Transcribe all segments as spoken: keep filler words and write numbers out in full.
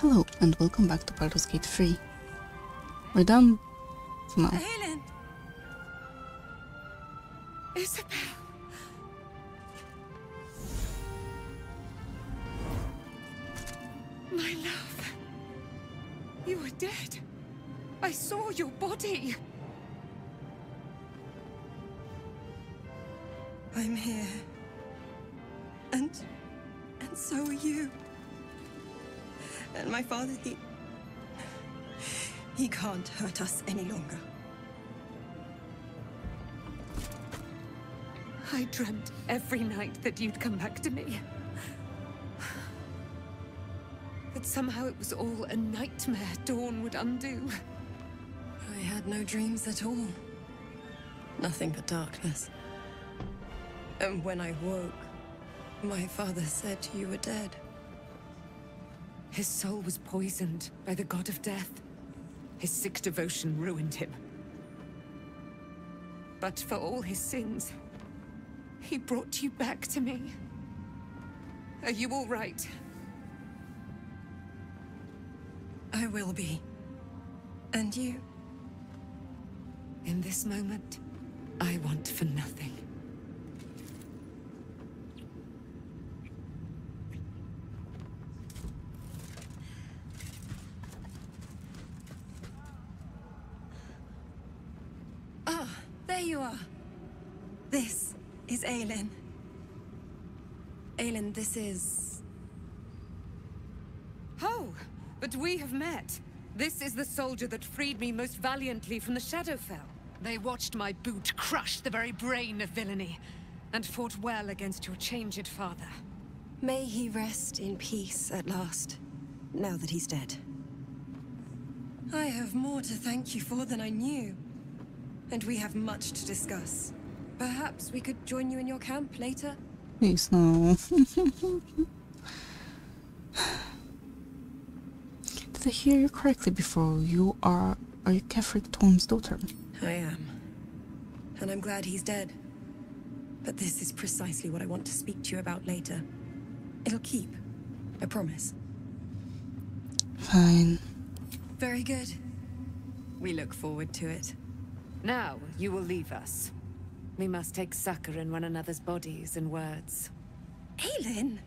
Hello and welcome back to Baldur's Gate three. We're done for now. Helen. Isabel. My love. You were dead. I saw your body. I'm here. And and so are you. And my father, he... he can't hurt us any longer. I dreamt every night that you'd come back to me. But somehow it was all a nightmare Dawn would undo. I had no dreams at all. Nothing but darkness. And when I woke, my father said you were dead. His soul was poisoned by the god of death. His sick devotion ruined him. But for all his sins, he brought you back to me. Are you all right? I will be. And you? In this moment, I want for nothing. This is Aelin. Aelin, this is... Oh, but we have met. This is the soldier that freed me most valiantly from the Shadowfell. They watched my boot crush the very brain of villainy, and fought well against your changed father. May he rest in peace at last, now that he's dead. I have more to thank you for than I knew. And we have much to discuss. Perhaps we could join you in your camp later? Please, no. Did I hear you correctly before? You are are you Caffrey Thorne's daughter? I am. And I'm glad he's dead. But this is precisely what I want to speak to you about later. It'll keep. I promise. Fine. Very good. We look forward to it. Now, you will leave us. We must take succor in one another's bodies and words. Aelin!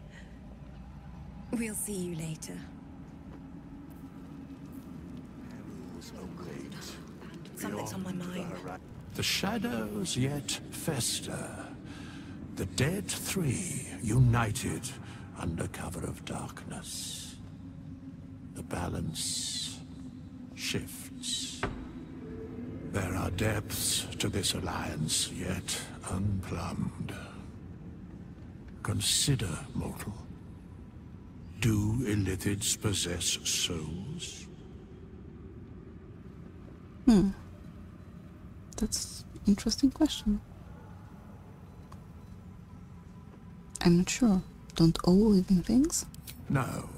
We'll see you later. Something's on my mind. The shadows yet fester. The dead three united under cover of darkness. The balance shifts. There are depths to this alliance yet unplumbed. Consider, mortal. Do Illithids possess souls? Hmm. That's an interesting question. I'm not sure. Don't all living things? No.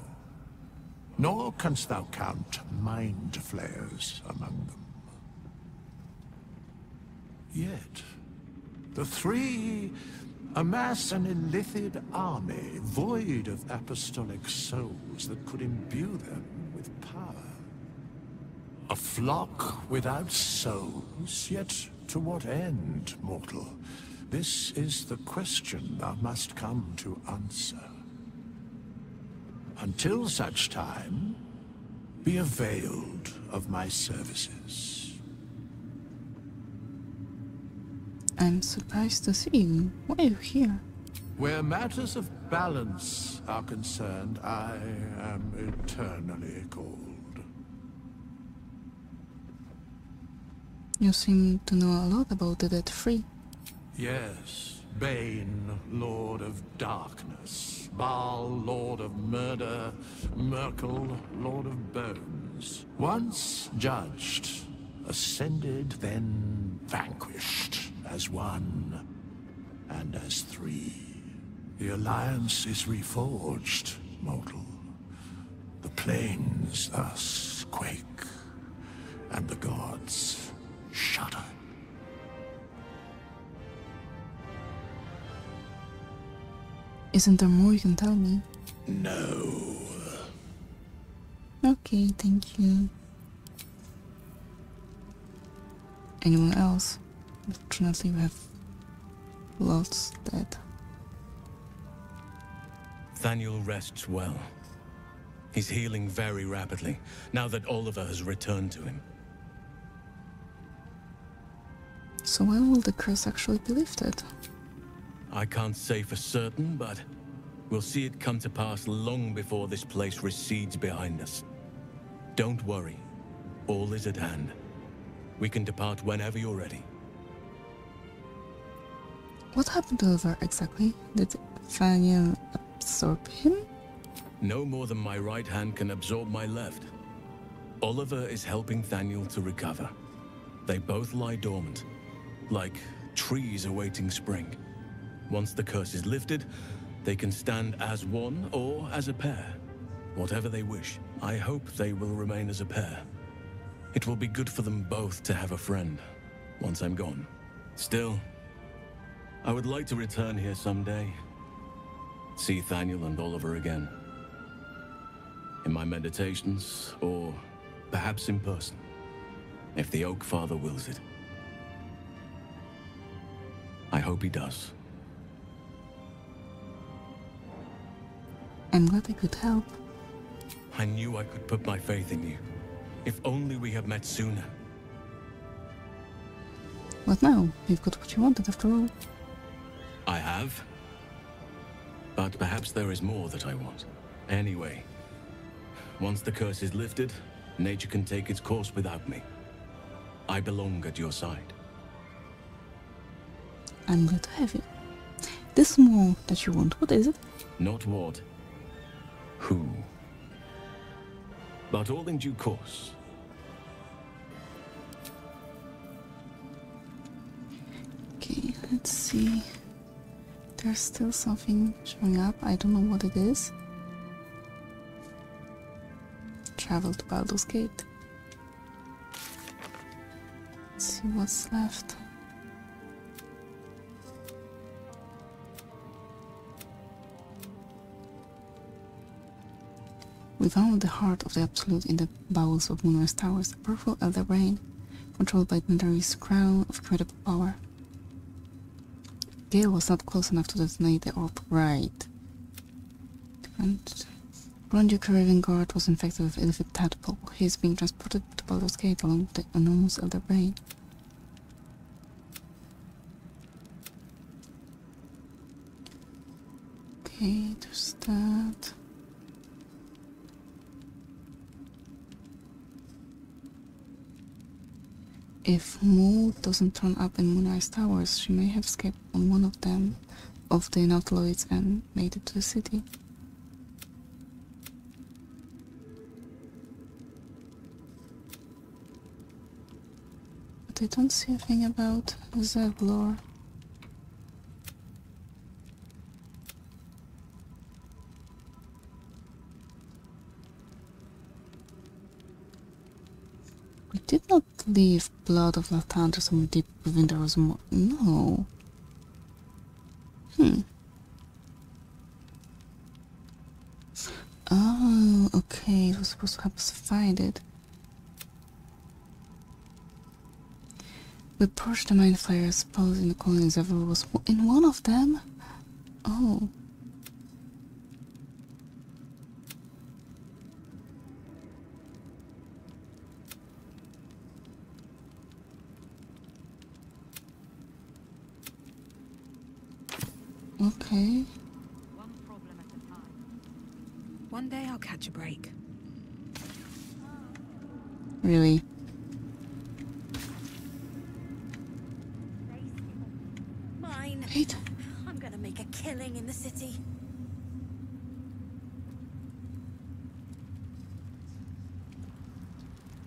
Nor canst thou count mind flayers among them. Yet, the three amass an illithid army void of apostolic souls that could imbue them with power. A flock without souls, yet to what end, mortal? This is the question thou must come to answer. Until such time, be availed of my services. I'm surprised to see you. Why are you here? Where matters of balance are concerned, I am eternally called. You seem to know a lot about the dead three. Yes. Bane, Lord of Darkness. Baal, Lord of Murder. Merkel, Lord of Bones. Once judged, ascended, then vanquished. As one, and as three. The alliance is reforged, mortal. The plains thus quake, and the gods shudder. Isn't there more you can tell me? No. Okay, thank you. Anyone else? Unfortunately, we have lost that. Thaniel rests well. He's healing very rapidly, now that Oliver has returned to him. So when will the curse actually be lifted? I can't say for certain, but we'll see it come to pass long before this place recedes behind us. Don't worry, all is at hand. We can depart whenever you're ready. What happened to Oliver exactly? Did Thaniel absorb him? No more than my right hand can absorb my left. Oliver is helping Thaniel to recover. They both lie dormant, like trees awaiting spring. Once the curse is lifted, they can stand as one or as a pair. Whatever they wish, I hope they will remain as a pair. It will be good for them both to have a friend once I'm gone. Still, I would like to return here someday. See Thaniel and Oliver again. In my meditations, or perhaps in person, if the Oak Father wills it. I hope he does. I'm glad I could help. I knew I could put my faith in you. If only we had met sooner. What now? You've got what you wanted after all. I have. But perhaps there is more that I want. Anyway, once the curse is lifted, nature can take its course without me. I belong at your side. I'm glad to have you. This more that you want, what is it? Not what. Who? But all in due course. Okay, let's see. There's still something showing up. I don't know what it is. Travel to Baldur's Gate. Let's see what's left. We found the heart of the Absolute in the bowels of Moonrise Towers, a powerful elder brain, controlled by Dendary's crown of incredible power. Gale was not close enough to detonate the orb, right. And Ronduke Ravenguard was infected with Illithid Tadpole. He is being transported to Baldur's Gate along with the enormous elder brain. Okay, there's that. If Mool doesn't turn up in Moonrise Towers, she may have escaped on one of them, of the Nautiloids, and made it to the city. But I don't see a thing about Zevlor. We did not leave Blood of Lathan to some deep within there was more. No. Hmm. Oh, okay. It was supposed to help us find it. We purged the Mind Flayers posed in the colonies. Everyone was in one of them. Oh. Okay. One problem at a time. One day I'll catch a break. Really? Mine. Wait. I'm gonna make a killing in the city.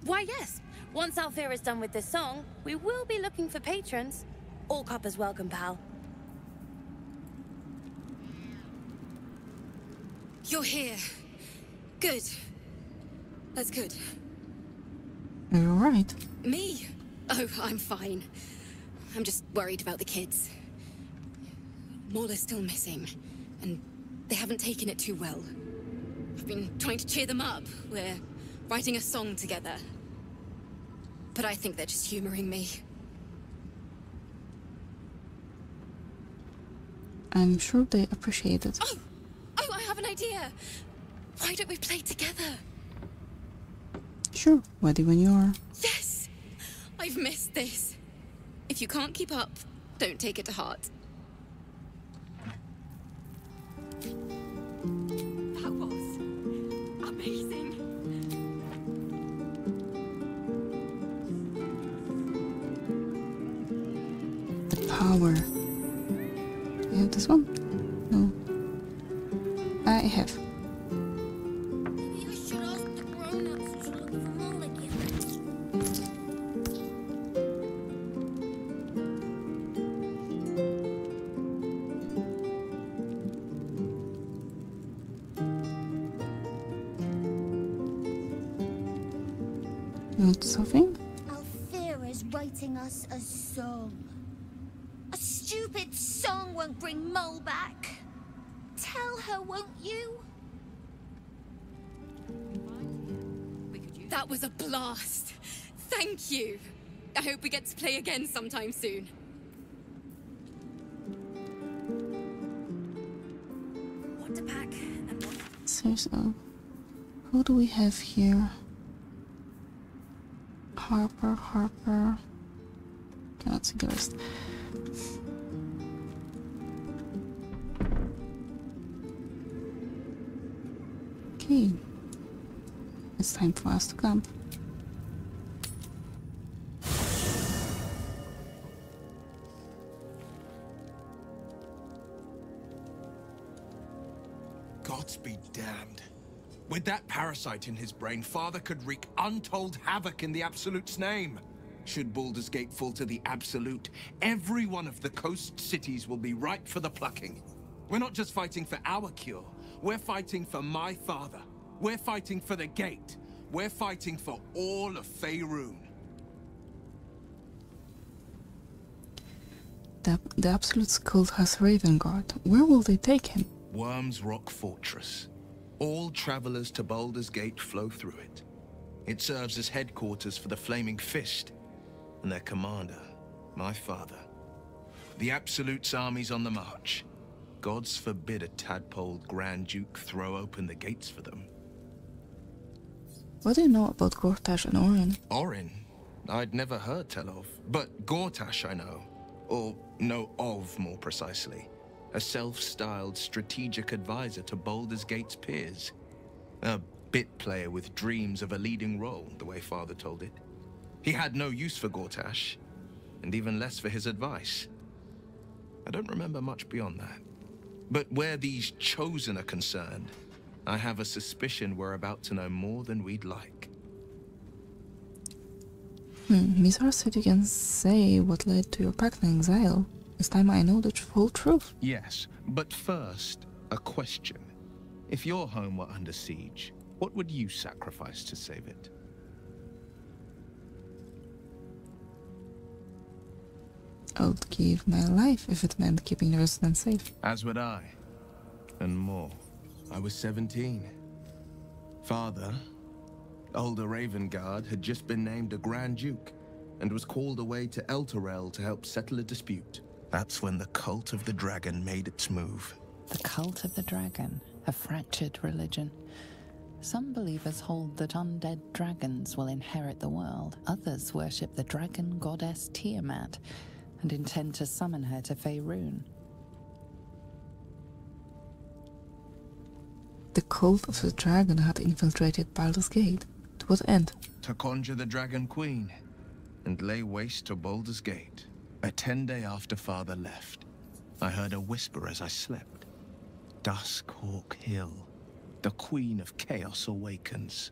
Why, yes. Once Alfeer is done with this song, we will be looking for patrons. All coppers welcome, pal. You're here. Good. That's good. Are you alright? Me? Oh, I'm fine. I'm just worried about the kids. Morla's still missing, and they haven't taken it too well. I've been trying to cheer them up. We're writing a song together. But I think they're just humoring me. I'm sure they appreciate it. Oh! Oh, I have an idea! Why don't we play together? Sure, ready when you are. Yes! I've missed this. If you can't keep up, don't take it to heart. That was amazing. The power. I have this one? No. I have. Something? Althera's writing us a song. A stupid song won't bring Mole back. Tell her, won't you? That was a blast. Thank you. I hope we get to play again sometime soon. What to pack and what? Seriously, who do we have here? Harper, Harper. Cannot see the rest. Okay. It's time for us to camp. Gods be damned. With that parasite in his brain, Father could wreak untold havoc in the Absolute's name. Should Baldur's Gate fall to the Absolute, every one of the coast cities will be ripe for the plucking. We're not just fighting for our cure. We're fighting for my father. We're fighting for the Gate. We're fighting for all of Faerun. The, the Absolute's cult has Ravenguard. Where will they take him? Worm's Rock Fortress. All travelers to Baldur's Gate flow through it. It serves as headquarters for the Flaming Fist and their commander, my father. The Absolute's army's on the march. Gods forbid a tadpole Grand Duke throw open the gates for them. What do you know about Gortash and Orin? Orin? I'd never heard tell of, but Gortash I know, or know of more precisely. A self-styled strategic advisor to Baldur's Gate's peers. A bit player with dreams of a leading role, the way Father told it. He had no use for Gortash, and even less for his advice. I don't remember much beyond that. But where these Chosen are concerned, I have a suspicion we're about to know more than we'd like. Hmm, Mizar said you can say what led to your pact in exile. This time I know the full truth. Yes, but first, a question. If your home were under siege, what would you sacrifice to save it? I would give my life if it meant keeping the residents safe. As would I. And more. I was seventeen. Father, older Ravenguard, had just been named a Grand Duke and was called away to Elturel to help settle a dispute. That's when the Cult of the Dragon made its move. The Cult of the Dragon, a fractured religion. Some believers hold that undead dragons will inherit the world. Others worship the dragon goddess Tiamat and intend to summon her to Faerun. The Cult of the Dragon had infiltrated Baldur's Gate. To what end? To conjure the Dragon Queen and lay waste to Baldur's Gate. A ten-day after Father left, I heard a whisper as I slept. Duskhawk Hill. The Queen of Chaos awakens.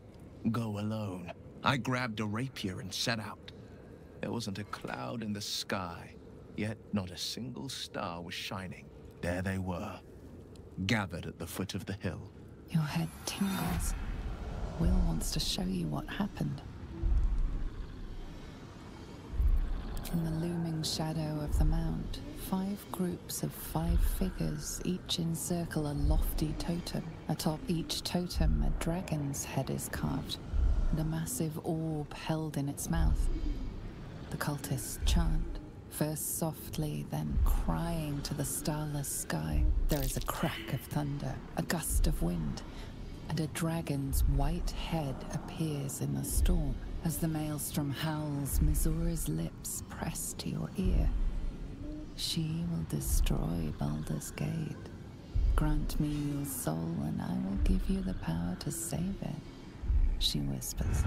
Go alone. I grabbed a rapier and set out. There wasn't a cloud in the sky, yet not a single star was shining. There they were, gathered at the foot of the hill. Your head tingles. Will wants to show you what happened. From the looming shadow of the mound, five groups of five figures each encircle a lofty totem. Atop each totem, a dragon's head is carved, the massive orb held in its mouth. The cultists chant, first softly, then crying to the starless sky. There is a crack of thunder, a gust of wind, and a dragon's white head appears in the storm. As the maelstrom howls, Missoura's lips press to your ear. She will destroy Baldur's Gate. Grant me your soul, and I will give you the power to save it, she whispers.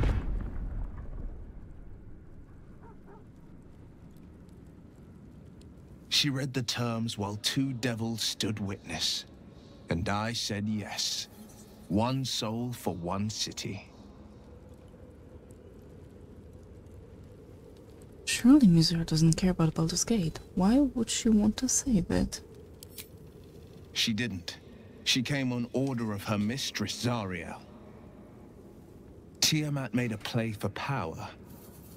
She read the terms while two devils stood witness, and I said yes. One soul for one city. Surely Missoura doesn't care about Baldur's Gate. Why would she want to save it? She didn't. She came on order of her mistress, Zariel. Tiamat made a play for power.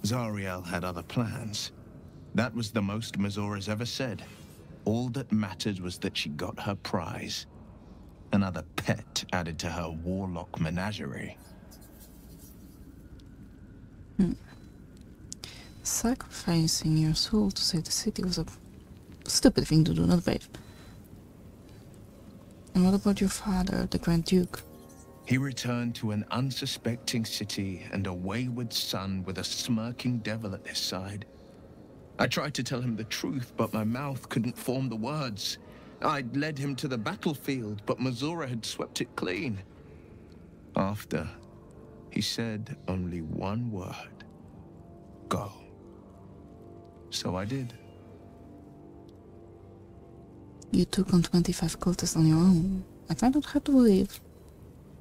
Zariel had other plans. That was the most Missoura's ever said. All that mattered was that she got her prize. Another pet added to her warlock menagerie. Hmm. Sacrificing your soul to save the city was a stupid thing to do, not brave. And what about your father, the Grand Duke? He returned to an unsuspecting city and a wayward son with a smirking devil at his side. I tried to tell him the truth, but my mouth couldn't form the words. I'd led him to the battlefield, but Missoura had swept it clean. After, he said only one word. Go. So I did. You took on twenty-five cultists on your own. I found out how to leave.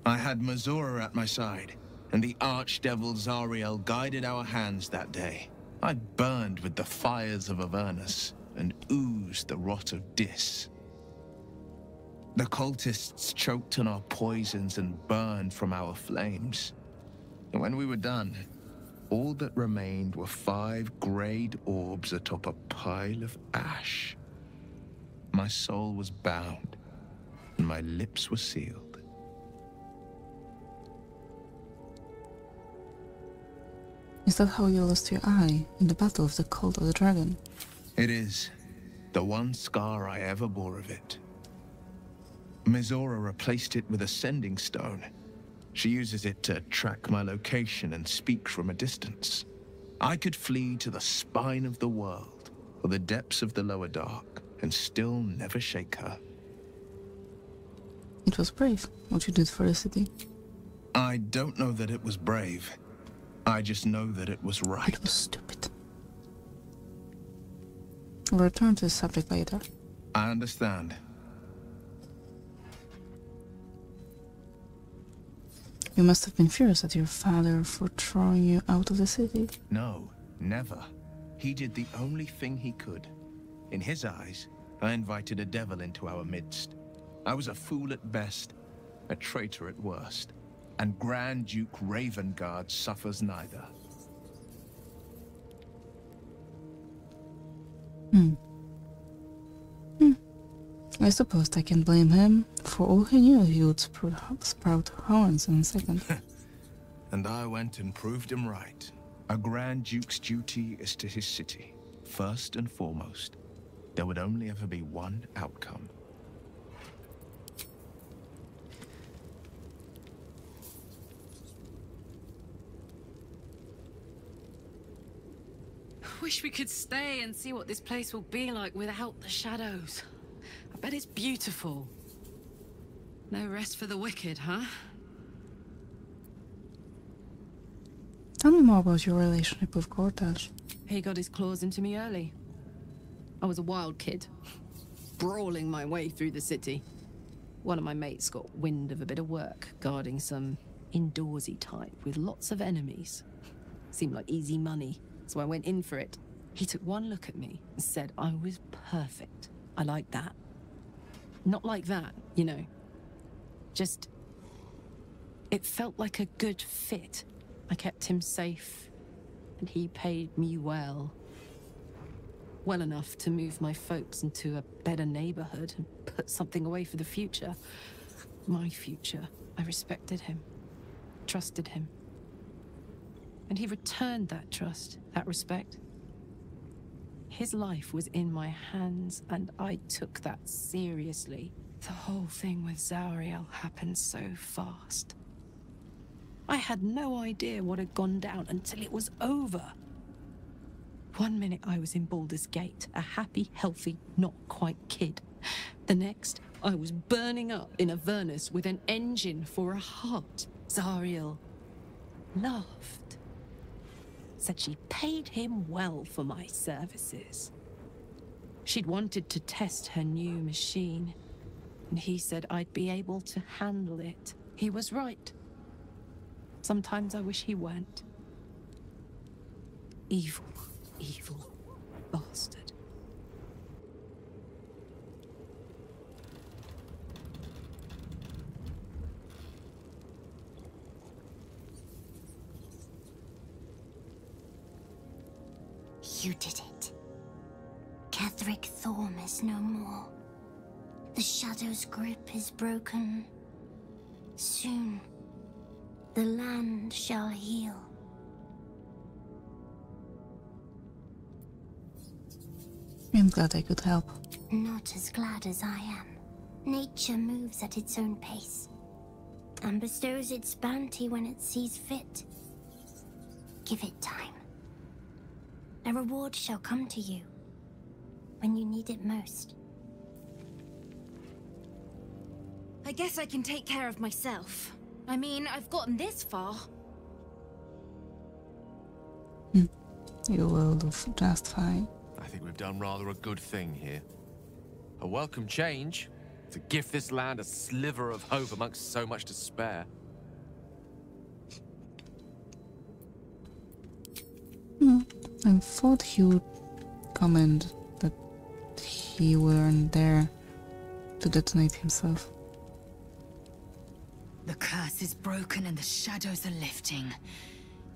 I had Missoura at my side, and the archdevil Zariel guided our hands that day. I burned with the fires of Avernus, and oozed the rot of Dis. The cultists choked on our poisons and burned from our flames. And when we were done, all that remained were five grayed orbs atop a pile of ash. My soul was bound, and my lips were sealed. Is that how you lost your eye in the battle of the Cult of the Dragon? It is. The one scar I ever bore of it. Missoura replaced it with a sending stone. She uses it to track my location and speak from a distance. I could flee to the spine of the world, or the depths of the lower dark, and still never shake her. It was brave, what you did for the city. I don't know that it was brave. I just know that it was right. It was stupid. We'll return to the subject later. I understand. You must have been furious at your father for throwing you out of the city. No, never. He did the only thing he could. In his eyes, I invited a devil into our midst. I was a fool at best, a traitor at worst, and Grand Duke Ravenguard suffers neither. Hmm. Hmm. I suppose I can blame him. For all he knew, he would sprout horns in a second. And I went and proved him right. A Grand Duke's duty is to his city, first and foremost. There would only ever be one outcome. Wish we could stay and see what this place will be like without the shadows. I bet it's beautiful. No rest for the wicked, huh? Tell me more about your relationship with Gortash. He got his claws into me early. I was a wild kid, brawling my way through the city. One of my mates got wind of a bit of work, guarding some indoorsy type with lots of enemies. Seemed like easy money. So I went in for it. He took one look at me and said I was perfect. I like that. Not like that, you know. Just... it felt like a good fit. I kept him safe, and he paid me well. Well enough to move my folks into a better neighborhood and put something away for the future. My future. I respected him. Trusted him. And he returned that trust, that respect. His life was in my hands, and I took that seriously. The whole thing with Zauriel happened so fast. I had no idea what had gone down until it was over. One minute I was in Baldur's Gate, a happy, healthy, not quite kid. The next, I was burning up in Avernus with an engine for a heart. Zauriel laughed. Said she paid him well for my services. She'd wanted to test her new machine, and he said I'd be able to handle it. He was right. Sometimes I wish he weren't. Evil, evil bastard. You did it. Catherick Thorm is no more. The Shadow's grip is broken. Soon, the land shall heal. I'm glad I could help. Not as glad as I am. Nature moves at its own pace, and bestows its bounty when it sees fit. Give it time. A reward shall come to you when you need it most. I guess I can take care of myself. I mean, I've gotten this far. You will do just fine. I think we've done rather a good thing here. A welcome change to give this land a sliver of hope amongst so much despair. Hmm. I thought he would comment that he weren't there to detonate himself. The curse is broken and the shadows are lifting.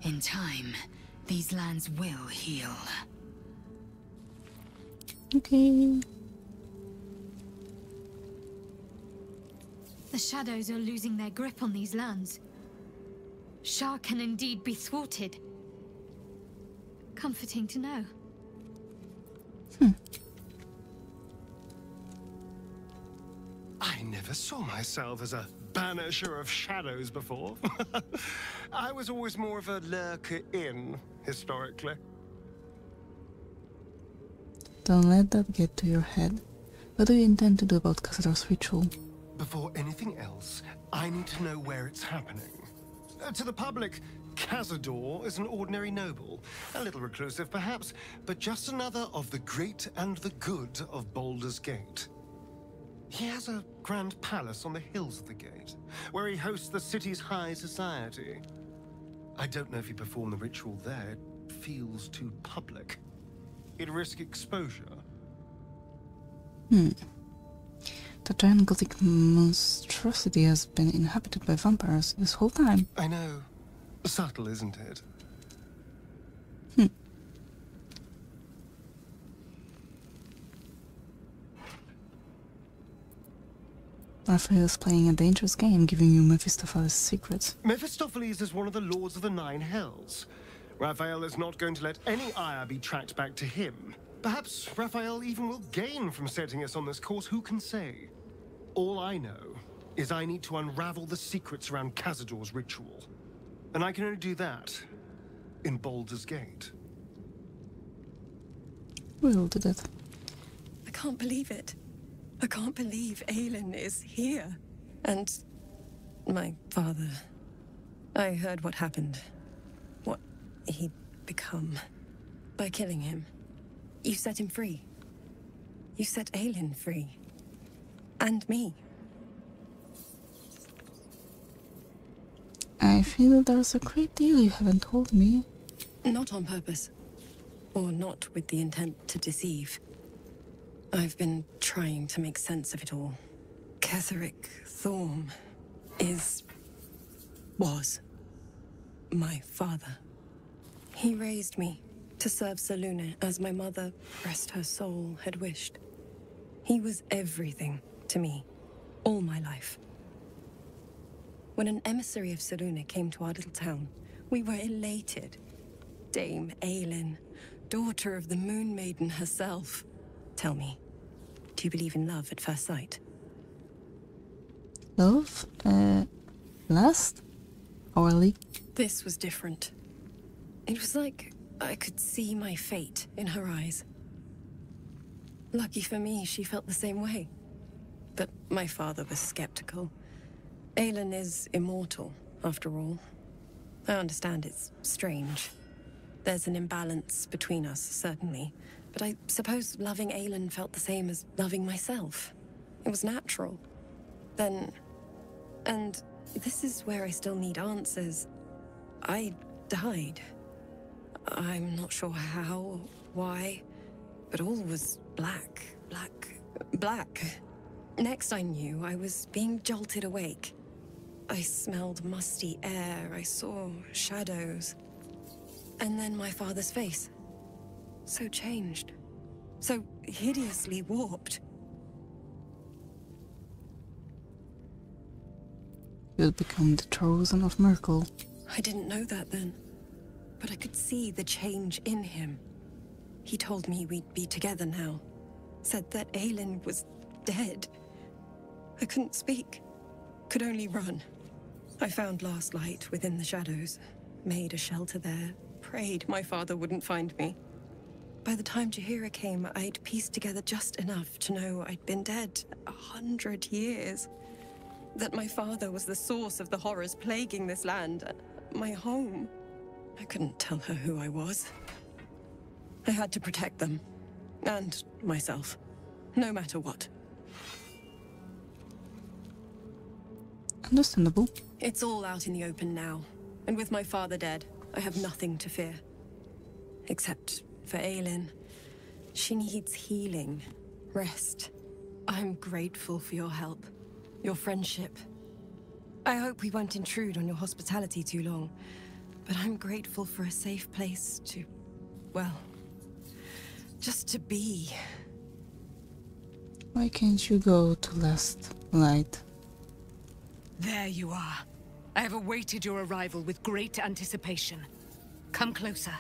In time, these lands will heal. Okay. The shadows are losing their grip on these lands. Shah can indeed be thwarted. Comforting to know. Hmm. I never saw myself as a banisher of shadows before. I was always more of a lurker in, historically. Don't let that get to your head. What do you intend to do about Casador's ritual? Before anything else, I need to know where it's happening. Uh, to the public, Casador is an ordinary noble, a little reclusive perhaps, but just another of the great and the good of Baldur's Gate. He has a grand palace on the hills of the gate, where he hosts the city's high society. I don't know if he performed the ritual there. It feels too public. It'd risk exposure. Hmm. The giant gothic monstrosity has been inhabited by vampires this whole time. I know. Subtle, isn't it? Hmm. Raphael's playing a dangerous game, giving you Mephistopheles' secrets. Mephistopheles is one of the lords of the Nine Hells. Raphael is not going to let any ire be tracked back to him. Perhaps Raphael even will gain from setting us on this course, who can say? All I know is I need to unravel the secrets around Casador's ritual. And I can only do that in Baldur's Gate. We'll do that. I can't believe it. I can't believe Aelin is here. And my father. I heard what happened. What he'd become. By killing him. You set him free. You set Aelin free. And me. I feel there's a great deal you haven't told me. Not on purpose. Or not with the intent to deceive. I've been trying to make sense of it all. Catherick Thorm is... was... my father. He raised me to serve Saluna as my mother, rest her soul, had wished. He was everything to me, all my life. When an emissary of Saluna came to our little town, We were elated. Dame Aelin, daughter of the Moon Maiden herself. Tell me, do you believe in love at first sight? Love? Uh, lust? Orally? This was different. It was like I could see my fate in her eyes. Lucky for me, she felt the same way. But my father was skeptical. Aelin is immortal, after all. I understand it's strange. There's an imbalance between us, certainly. But I suppose loving Aelin felt the same as loving myself. It was natural. Then... and this is where I still need answers. I died. I'm not sure how or why, but all was black, black, black. Next I knew, I was being jolted awake. I smelled musty air, I saw shadows. And then my father's face. So changed. So hideously warped. You'll become the chosen of Merkel. I didn't know that then. But I could see the change in him. He told me we'd be together now. Said that Aelin was dead. I couldn't speak. Could only run. I found last light within the shadows. Made a shelter there. Prayed my father wouldn't find me. By the time Jahira came, I'd pieced together just enough to know I'd been dead a hundred years. That my father was the source of the horrors plaguing this land, my home. I couldn't tell her who I was. I had to protect them. And myself. No matter what. Understandable. It's all out in the open now. And with my father dead, I have nothing to fear. Except for Aelin. She needs healing. Rest. I'm grateful for your help. Your friendship. I hope we won't intrude on your hospitality too long, but I'm grateful for a safe place to, well, just to be. Why can't you go to last light? There you are. I have awaited your arrival with great anticipation. Come closer.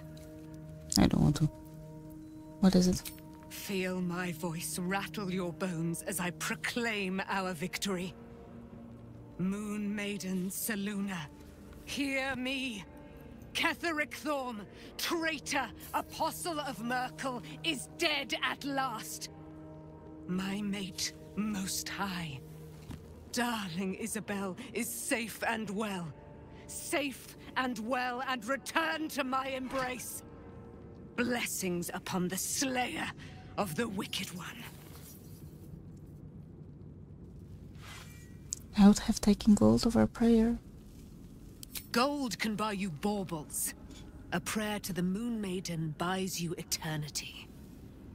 I don't want to. What is it? Feel my voice rattle your bones as I proclaim our victory. Moon Maiden Saluna, hear me. Catherick Thorm, traitor, apostle of Merkel, is dead at last. My mate, Most High. Darling Isabel is safe and well. Safe and well, and returned to my embrace. Blessings upon the slayer of the Wicked One. I would have taken gold over a prayer. Gold can buy you baubles. A prayer to the Moon Maiden buys you eternity.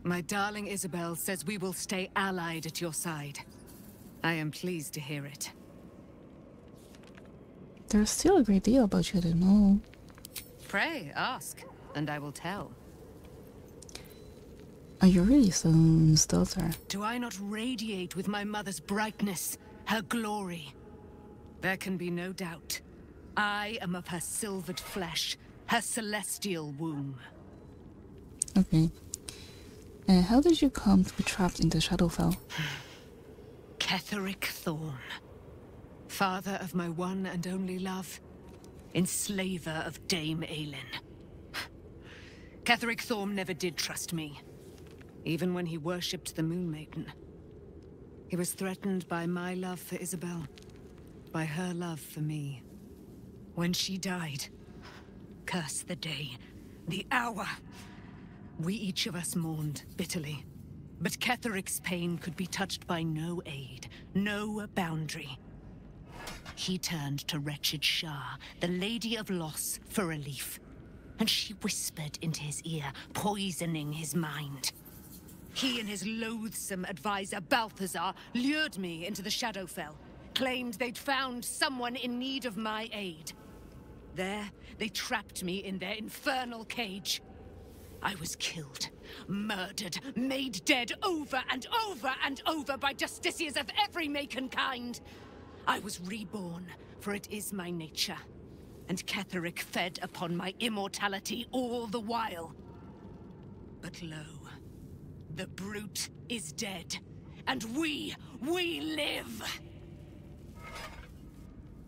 My darling Isabel says we will stay allied at your side. I am pleased to hear it. There's still a great deal about you I don't know. Pray, ask, and I will tell. Are you really Solomon's daughter? Do I not radiate with my mother's brightness, her glory? There can be no doubt. I am of her silvered flesh, her celestial womb. Okay. Uh, how did you come to be trapped in the Shadowfell? Catherick Thorn, father of my one and only love, enslaver of Dame Aelin. Catherick Thorn never did trust me, even when he worshipped the Moon Maiden. He was threatened by my love for Isabel, by her love for me. When she died, curse the day, the hour, we each of us mourned bitterly. But Catherick's pain could be touched by no aid, no boundary. He turned to wretched Shah, the Lady of Loss, for relief. And she whispered into his ear, poisoning his mind. He and his loathsome advisor, Balthazar, lured me into the Shadowfell, claimed they'd found someone in need of my aid. There, they trapped me in their infernal cage. I was killed, murdered, made dead over and over and over by justiciars of every make and kind. I was reborn, for it is my nature. and Catherick fed upon my immortality all the while. But lo, the brute is dead, and we, we live!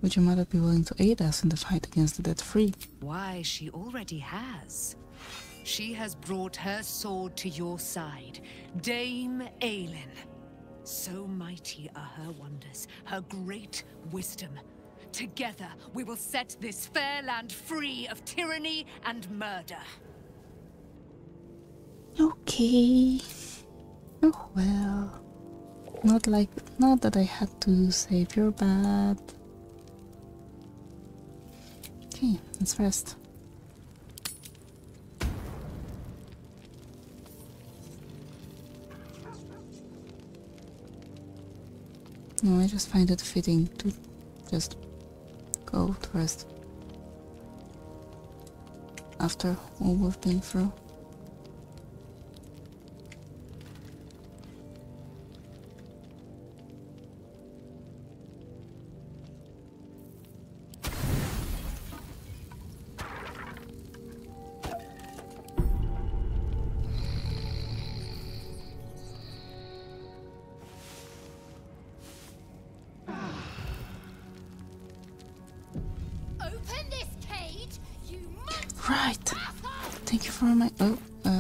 Would your mother be willing to aid us in the fight against the dead free? Why, she already has. She has brought her sword to your side, Dame Aelin. So mighty are her wonders, her great wisdom. Together, we will set this fair land free of tyranny and murder. Okay. Oh well. Not like, not that I had to save your bad. Okay, let's rest. No, I just find it fitting to just go to rest after all we've been through.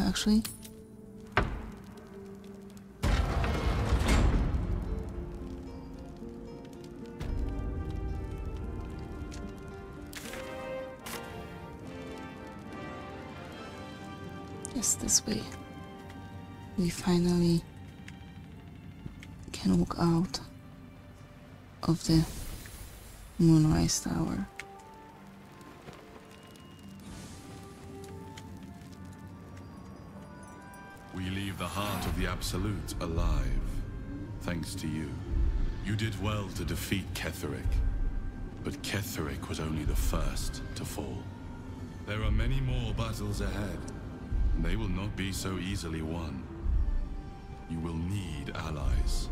Actually, yes, this way we finally can walk out of the Moonrise Tower. The Absolute alive, thanks to you. You did well to defeat Catherick, but Catherick was only the first to fall. There are many more battles ahead, and they will not be so easily won. You will need allies.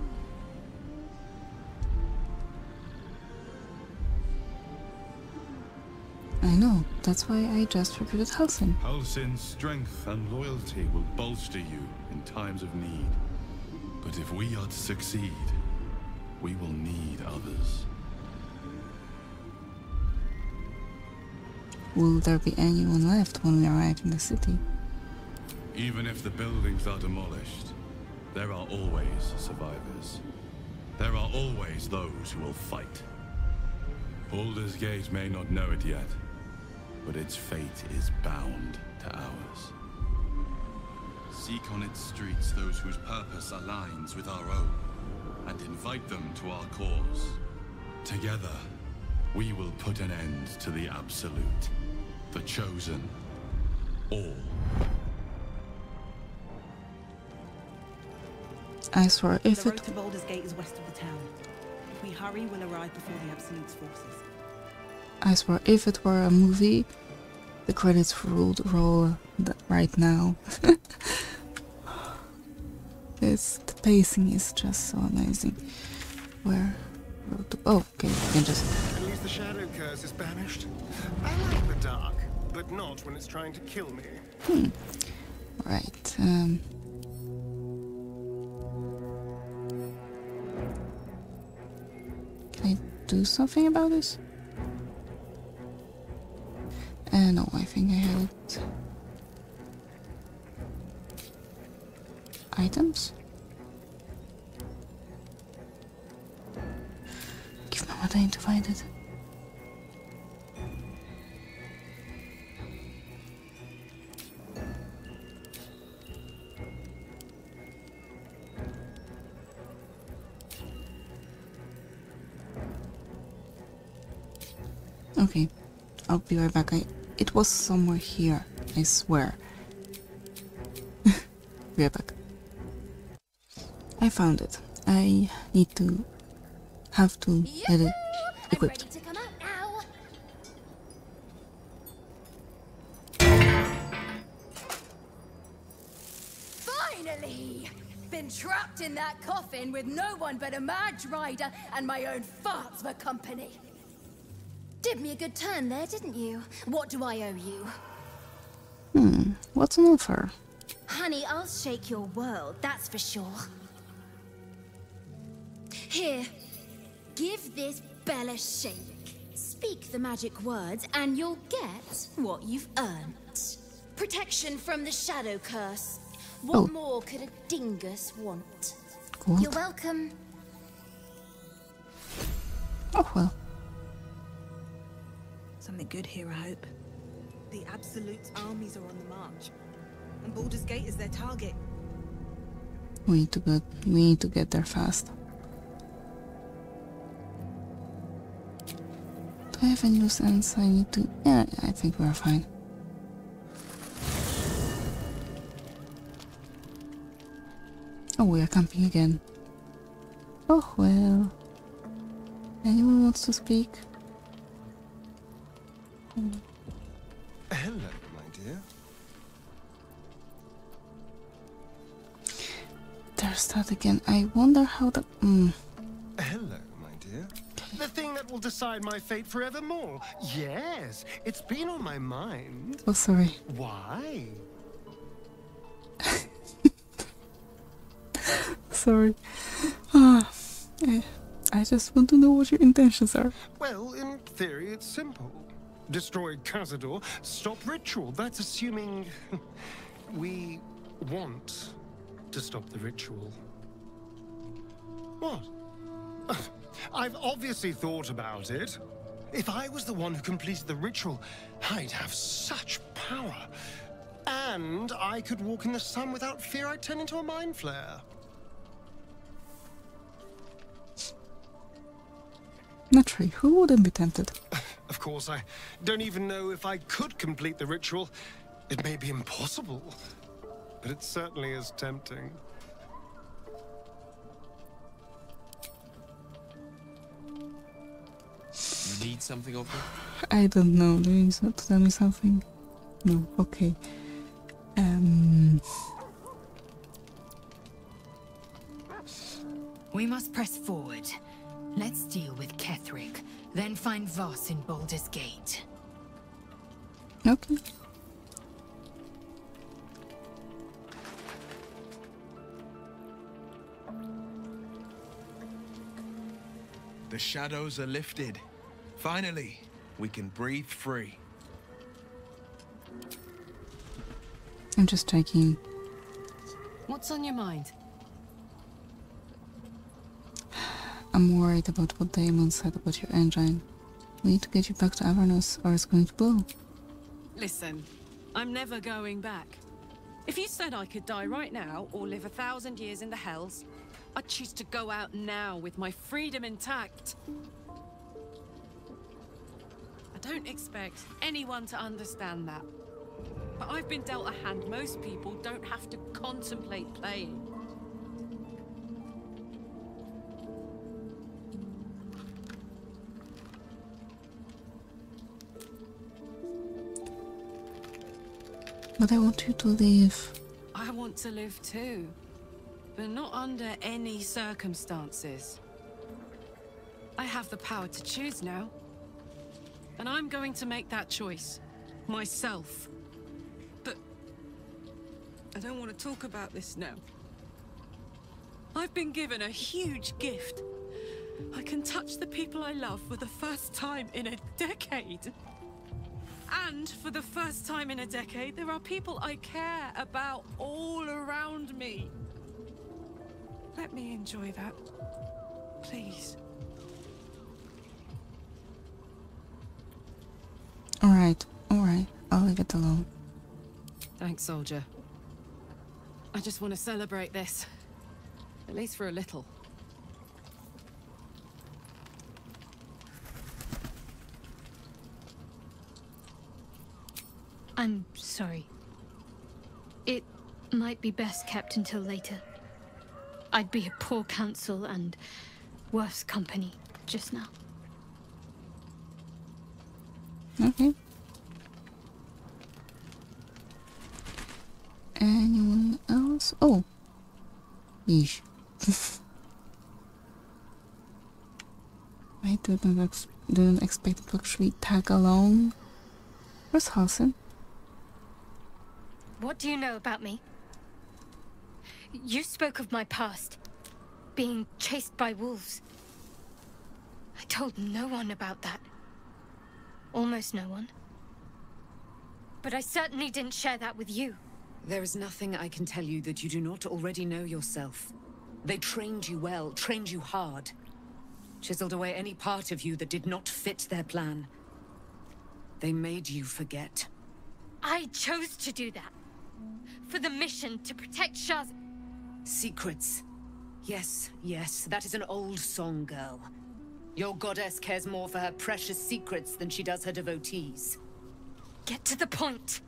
I know, that's why I just recruited Halcyn. Halcyn's strength and loyalty will bolster you in times of need. But if we are to succeed, we will need others. Will there be anyone left when we arrive in the city? Even if the buildings are demolished, there are always survivors. There are always those who will fight. Baldur's Gate may not know it yet, but its fate is bound to ours. Seek on its streets those whose purpose aligns with our own, and invite them to our cause. Together, we will put an end to the Absolute, the Chosen, all. I swear, if it... The road to Baldur's Gate is west of the town. If we hurry, we'll arrive before the Absolute's forces. I swear, if it were a movie, the credits would roll right now. This, the pacing is just so amazing. Where? Oh, okay, we can just. At least the shadow curse is banished. I like the dark, but not when it's trying to kill me. Hmm. Right. Um. Can I do something about this? Uh, no, I think I had it. Items? Give me what I need to find it. Okay, I'll be right back. I It was somewhere here, I swear. We are back. I found it. I need to have to get it equipped. I'm ready to come out now. Finally! Been trapped in that coffin with no one but a mad rider and my own farts for company. Did me a good turn there, didn't you? What do I owe you? Hmm, what's an offer? Honey, I'll shake your world, that's for sure. Here, give this bell a shake. Speak the magic words and you'll get what you've earned. Protection from the shadow curse. What oh. more could a dingus want? What? You're welcome. Oh well. Something good here, I hope. The Absolute's armies are on the march, and Baldur's Gate is their target. We need to get. We need to get there fast. Do I have any loose ends I need to? Yeah, I think we're fine. Oh, we are camping again. Oh well. Anyone wants to speak? Hmm. Hello, my dear. There's that again. I wonder how the... Mm. Hello, my dear. The thing that will decide my fate forevermore. Yes, it's been on my mind. Oh, sorry. Why? Sorry. Ah, I, I just want to know what your intentions are. Well, in theory, it's simple. Destroy Khazad-dûr, stop ritual. That's assuming we want to stop the ritual. What? I've obviously thought about it. If I was the one who completed the ritual, I'd have such power. And I could walk in the sun without fear I'd turn into a mind flare. Naturally, who wouldn't be tempted? Of course, I don't even know if I could complete the ritual. It may be impossible, but it certainly is tempting. You need something over there? I don't know. Do you need to tell me something? No, okay. Um... We must press forward. Let's deal with Ketherick, then find Voss in Baldur's Gate. Okay. The shadows are lifted. Finally, we can breathe free. I'm just checking. What's on your mind? I'm worried about what Daemon said about your engine. We need to get you back to Avernus or it's going to blow. Listen, I'm never going back. If you said I could die right now or live a thousand years in the Hells, I'd choose to go out now with my freedom intact. I don't expect anyone to understand that. But I've been dealt a hand most people don't have to contemplate playing. But I want you to live. I want to live too, but not under any circumstances. I have the power to choose now, and I'm going to make that choice myself. But I don't want to talk about this now. I've been given a huge gift. I can touch the people I love for the first time in a decade. And for the first time in a decade, there are people I care about all around me. Let me enjoy that, please. All right, all right, I'll leave it alone. Thanks, soldier. I just want to celebrate this, at least for a little. I'm sorry. It might be best kept until later. I'd be a poor counsel and worse company just now. Okay. Anyone else? Oh. Yeesh. I did not expect didn't expect it to actually tag along. Where's Halsey? What do you know about me? You spoke of my past, being chased by wolves. I told no one about that. Almost no one. But I certainly didn't share that with you. There is nothing I can tell you that you do not already know yourself. They trained you well, trained you hard. Chiseled away any part of you that did not fit their plan. They made you forget. I chose to do that. For the mission to protect Shaz... Secrets. Yes, yes, that is an old song, girl. Your goddess cares more for her precious secrets than she does her devotees. Get to the point.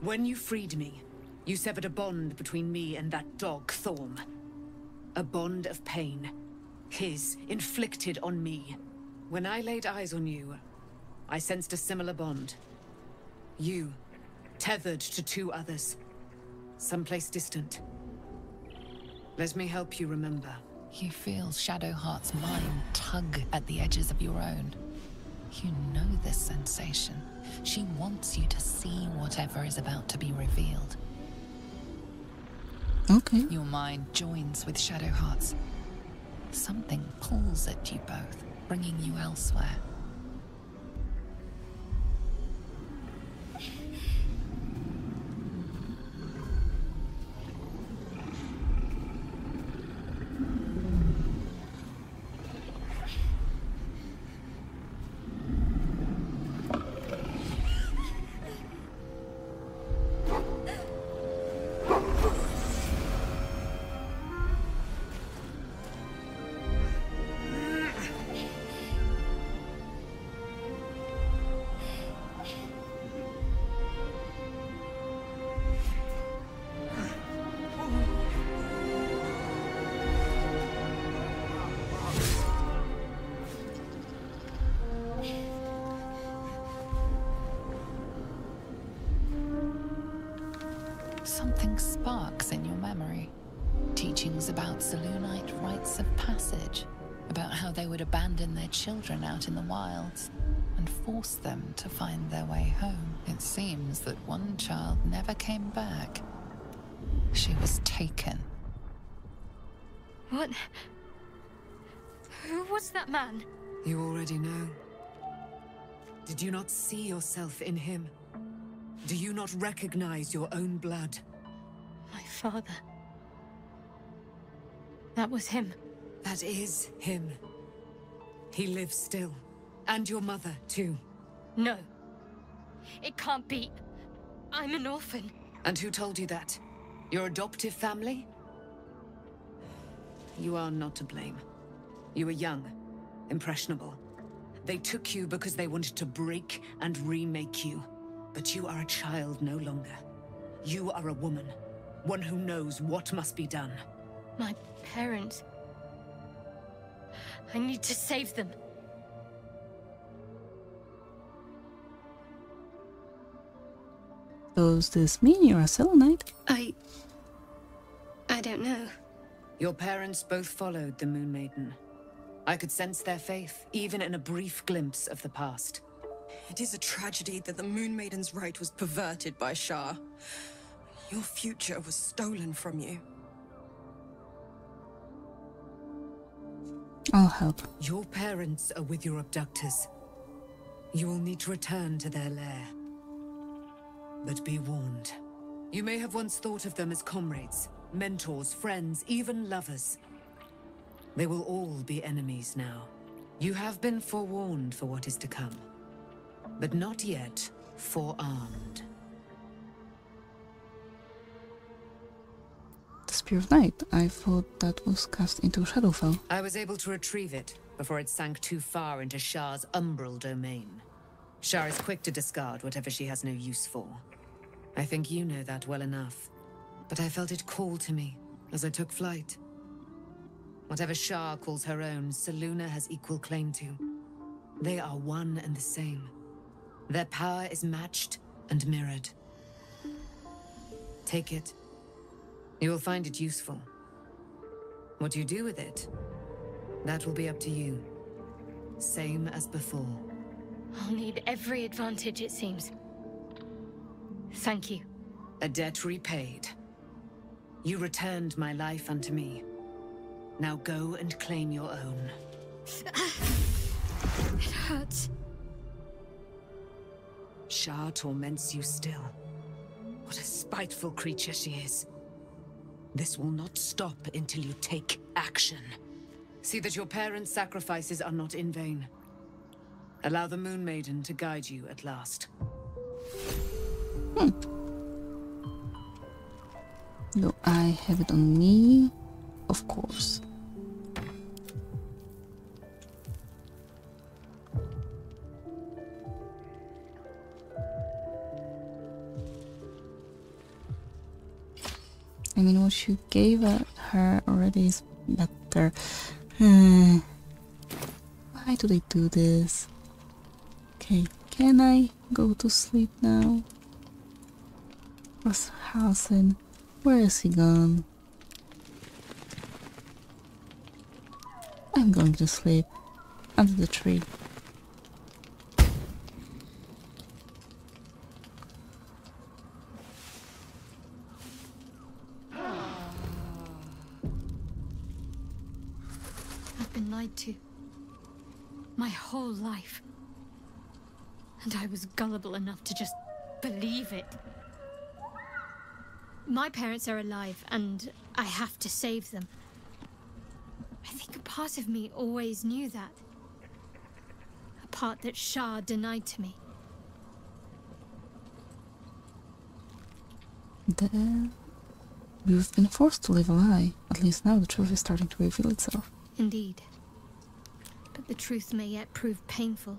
When you freed me, you severed a bond between me and that dog, Thorm. A bond of pain. His, inflicted on me. When I laid eyes on you, I sensed a similar bond. You, tethered to two others. Someplace distant. Let me help you remember. You feel Shadowheart's mind tug at the edges of your own. You know this sensation. She wants you to see whatever is about to be revealed. Okay. Your mind joins with Shadowheart's. Something pulls at you both, bringing you elsewhere. Something sparks in your memory. Teachings about Saloonite rites of passage, about how they would abandon their children out in the wilds and force them to find their way home. It seems that one child never came back. She was taken. What? Who was that man? You already know. Did you not see yourself in him? Do you not recognize your own blood? My father. That was him. That is him. He lives still. And your mother, too. No. It can't be. I'm an orphan. And who told you that? Your adoptive family? You are not to blame. You were young, impressionable. They took you because they wanted to break and remake you. But you are a child no longer. You are a woman. One who knows what must be done. My parents... I need to save them. Does this mean you're a Selenite? I... I don't know. Your parents both followed the Moon Maiden. I could sense their faith, even in a brief glimpse of the past. It is a tragedy that the Moon Maiden's right was perverted by Shah. Your future was stolen from you. I'll help. Your parents are with your abductors. You will need to return to their lair. But be warned. You may have once thought of them as comrades, mentors, friends, even lovers. They will all be enemies now. You have been forewarned for what is to come. But not yet forearmed. The Spear of Night. I thought that was cast into Shadowfell. I was able to retrieve it before it sank too far into Shah's umbral domain. Shah is quick to discard whatever she has no use for. I think you know that well enough. But I felt it call to me as I took flight. Whatever Shah calls her own, Saluna has equal claim to. They are one and the same. Their power is matched and mirrored. Take it. You will find it useful. What you do with it, that will be up to you. same as before. I'll need every advantage, it seems. Thank you. A debt repaid. You returned my life unto me. Now go and claim your own. It hurts. Shah torments you still. What a spiteful creature she is. This will not stop until you take action. See that your parents' sacrifices are not in vain. Allow the Moon Maiden to guide you at last. Hmm. Do I have it on me? Of course. I mean, what you gave her already is better. Hmm. Why do they do this? Okay, can I go to sleep now? Where's Halcyon? Where is he gone? I'm going to sleep under the tree. To my whole life, and I was gullible enough to just believe it. My parents are alive, and I have to save them. I think a part of me always knew that, a part that Shah denied to me. Then you've been forced to live a lie. At least now the truth is starting to reveal itself. Indeed. The truth may yet prove painful.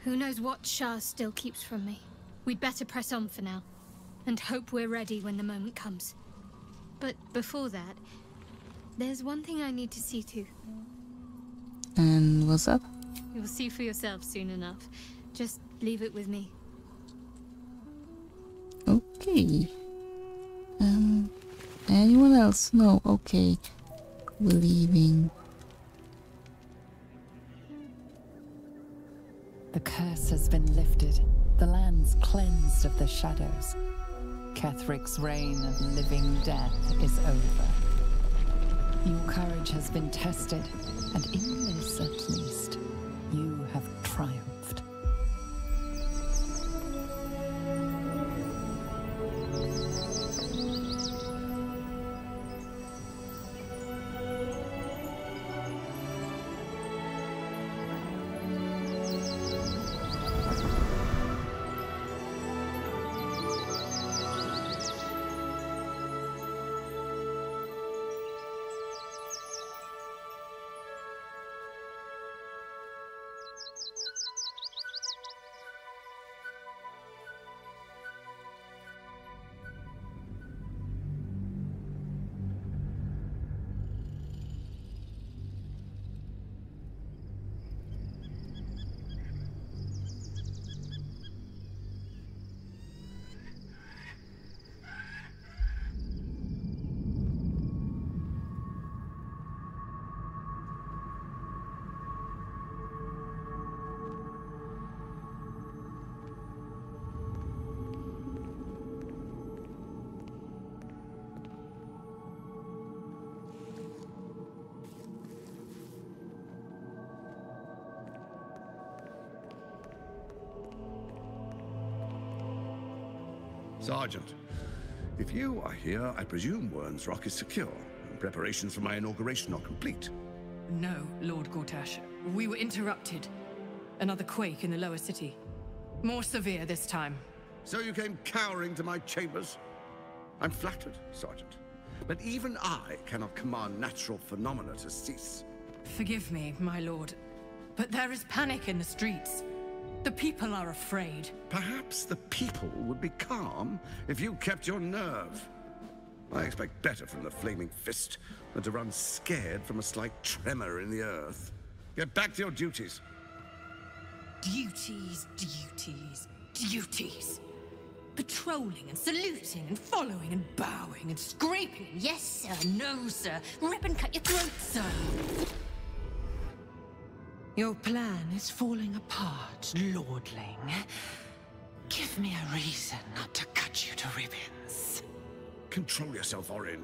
Who knows what Shah still keeps from me. We'd better press on for now, and hope we're ready when the moment comes. But before that, there's one thing I need to see to. And what's up? You'll see for yourself soon enough. Just leave it with me. Okay. Um, anyone else? No, okay. We're leaving. The curse has been lifted, the lands cleansed of the shadows. Cathric's reign of living death is over. Your courage has been tested, and in this at least, you have triumphed. Sergeant, if you are here, I presume Worm's Rock is secure, and preparations for my inauguration are complete. No, Lord Gortash. We were interrupted. Another quake in the lower city. More severe this time. So you came cowering to my chambers? I'm flattered, Sergeant. But even I cannot command natural phenomena to cease. Forgive me, my lord, but there is panic in the streets. The people are afraid. Perhaps the people would be calm if you kept your nerve. I expect better from the Flaming Fist than to run scared from a slight tremor in the earth. Get back to your duties. Duties, duties, duties. Patrolling and saluting and following and bowing and scraping. Yes, sir. No, sir. Rip and cut your throat, sir. Your plan is falling apart, lordling. Give me a reason not to cut you to ribbons. Control yourself, Orin.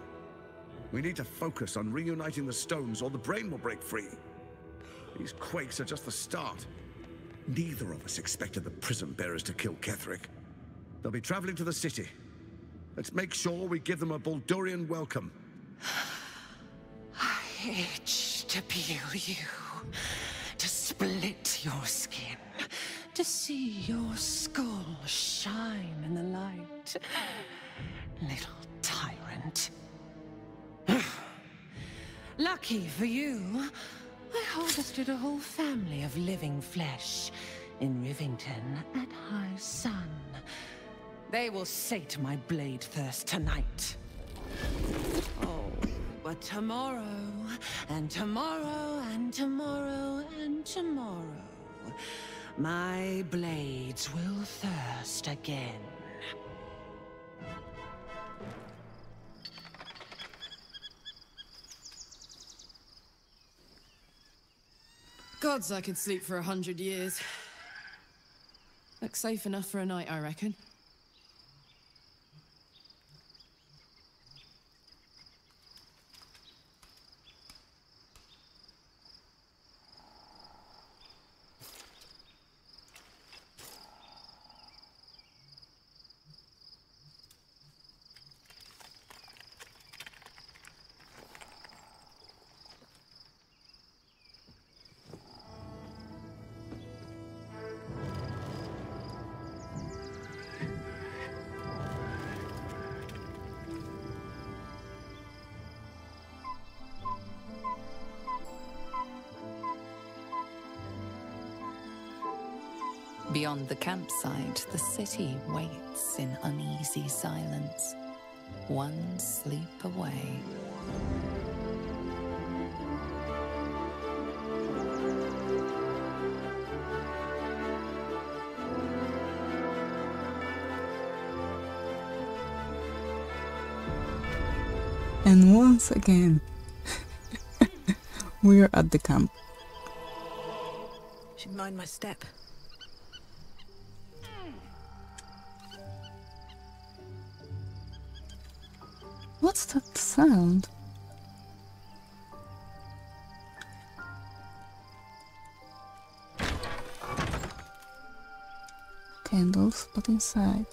We need to focus on reuniting the stones or the brain will break free. These quakes are just the start. Neither of us expected the prison bearers to kill Ketherick. They'll be traveling to the city. Let's make sure we give them a Baldurian welcome. I itch to peel you, to split your skin, to see your skull shine in the light. Little tyrant. Lucky for you, I harvested a whole family of living flesh in Rivington at high sun. They will sate my blade thirst tonight. Oh, but tomorrow, and tomorrow, and tomorrow, and tomorrow, my blades will thirst again. Gods, I could sleep for a hundred years. Looks safe enough for a night, I reckon. Beyond the campsite, the city waits in uneasy silence, one sleep away. And once again, we're at the camp. Should mind my step. What's that sound? Candles, but inside.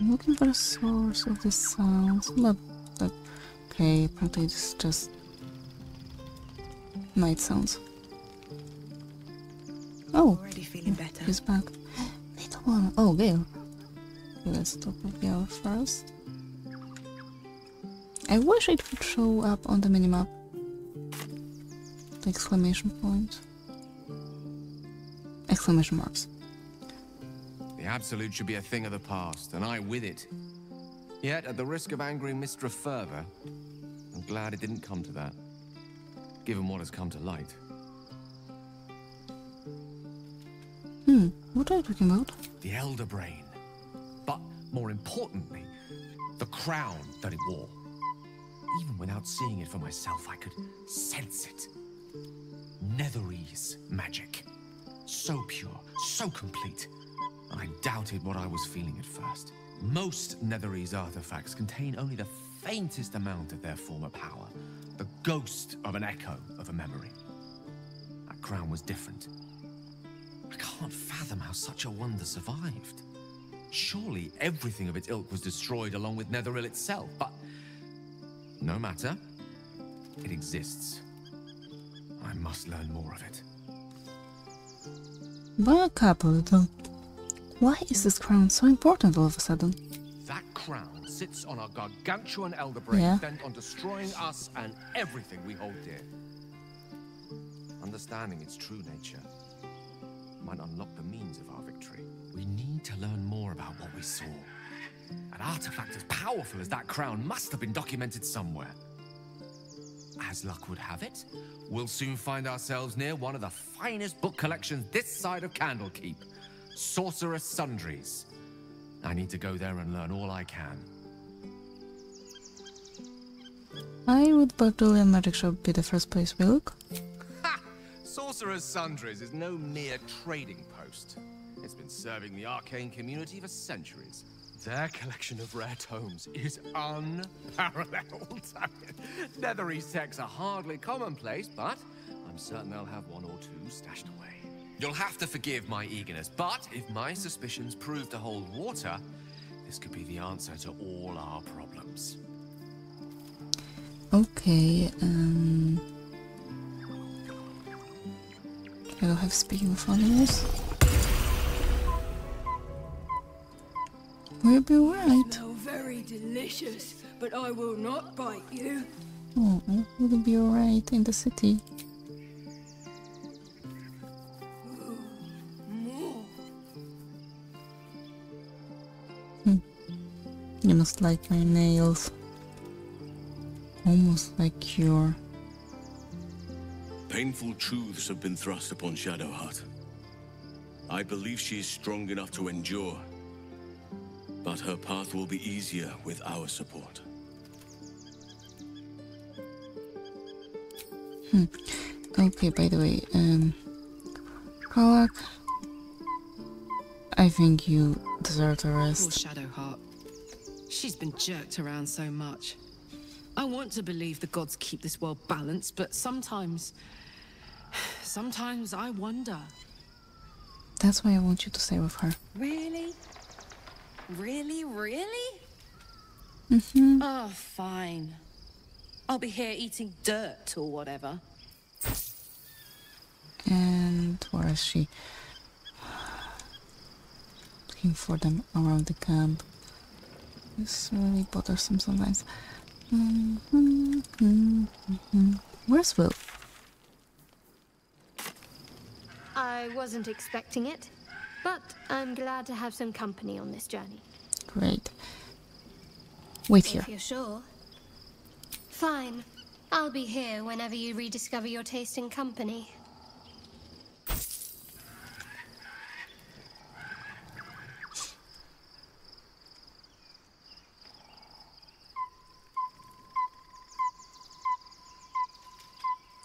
Looking for a source of the sounds, but that okay, apparently it's just night sounds. Oh, already feeling better. He's back. Little one. Oh, Gale. Okay, let's talk with Gale first. I wish it would show up on the minimap. The exclamation point. Exclamation marks. The Absolute should be a thing of the past, and I with it. Yet, at the risk of angering Mistress Fervor, I'm glad it didn't come to that, given what has come to light. Hmm, what are you talking about? The Elder Brain. But, more importantly, the crown that it wore. Even without seeing it for myself, I could sense it. Netherese magic. So pure, so complete. I doubted what I was feeling at first. Most Netherese artifacts contain only the faintest amount of their former power, the ghost of an echo of a memory. That crown was different. I can't fathom how such a wonder survived. Surely everything of its ilk was destroyed along with Netheril itself, but no matter, it exists. I must learn more of it. Back up a little. Why is this crown so important all of a sudden? That crown sits on a gargantuan elder brain, yeah, bent on destroying us and everything we hold dear. Understanding its true nature might unlock the means of our victory. We need to learn more about what we saw. An artifact as powerful as that crown must have been documented somewhere. As luck would have it, we'll soon find ourselves near one of the finest book collections this side of Candlekeep, Sorcerer's Sundries. I need to go there and learn all I can. I would Bardolian Magic Shop be the first place we look. Ha! Sorcerer's Sundries is no mere trading post. It's been serving the arcane community for centuries. Their collection of rare tomes is unparalleled. Leathery sects are hardly commonplace, but I'm certain they'll have one or two stashed away. You'll have to forgive my eagerness, but if my suspicions prove to hold water, this could be the answer to all our problems. Okay, um... I don't have speaking of animals. We'll be right. Smell very delicious, but I will not bite you. Oh, we'll be alright in the city. Hmm. You must like my nails. Almost like your... Painful truths have been thrust upon Shadowheart. I believe she is strong enough to endure. But her path will be easier with our support. Hmm. Okay, by the way, um... Kalak... I think you deserve the rest. Poor Shadowheart. She's been jerked around so much. I want to believe the gods keep this world balanced, but sometimes... Sometimes I wonder. That's why I want you to stay with her. Really? Really, really? Mm-hmm. Oh, fine. I'll be here eating dirt or whatever. And where is she? Looking for them around the camp. This really bothersome sometimes. Mm-hmm, mm-hmm, mm-hmm. Where's Will? I wasn't expecting it. But I'm glad to have some company on this journey. Great. Wait here. If you're sure. Fine. I'll be here whenever you rediscover your taste in company.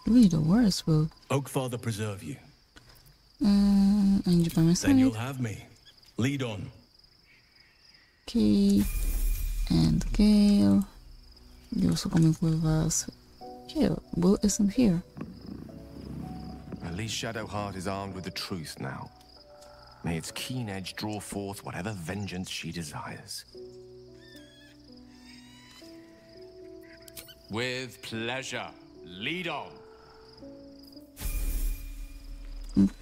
Read the words, Will. Oakfather preserve you. Uh, and by my side. Then you'll have me. Lead on. Okay. And Gale. You're also coming with us. Yeah, Will isn't here. At least Shadowheart is armed with the truth now. May its keen edge draw forth whatever vengeance she desires. With pleasure. Lead on.